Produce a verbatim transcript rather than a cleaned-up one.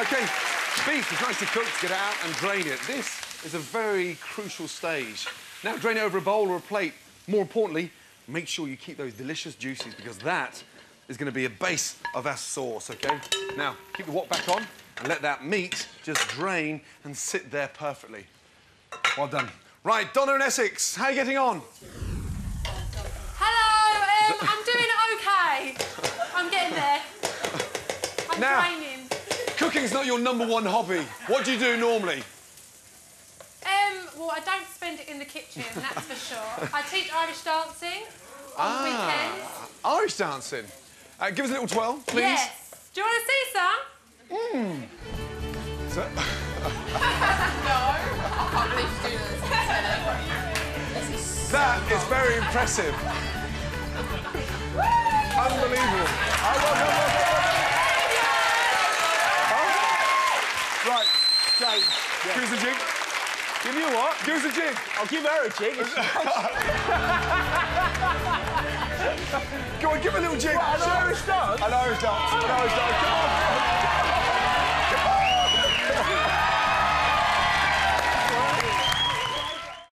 OK, beef is nicely cooked, get it out and drain it. This is a very crucial stage. Now drain it over a bowl or a plate. More importantly, make sure you keep those delicious juices, because that is going to be a base of our sauce, OK? Now, keep the wok back on and let that meat just drain and sit there perfectly. Well done. Right, Donna in Essex, how are you getting on? Hello, um, I'm doing OK. I'm getting there. I'm now, draining. Cooking's not your number one hobby. What do you do normally? Um, well, I don't spend it in the kitchen, that's for sure. I teach Irish dancing on ah, weekends. Irish dancing? Uh, give us a little twirl, please. Yes. Do you want to see some? Mmm. So... No. That is very impressive. Unbelievable. I love it, love it, love it. Huh? Right, James, yeah. Give us a jig. Give me a what? Give us a jig. I'll give her a jig. Go on, give her a little jig. What, an Irish dance? An Irish dance. An Irish dance. Come on.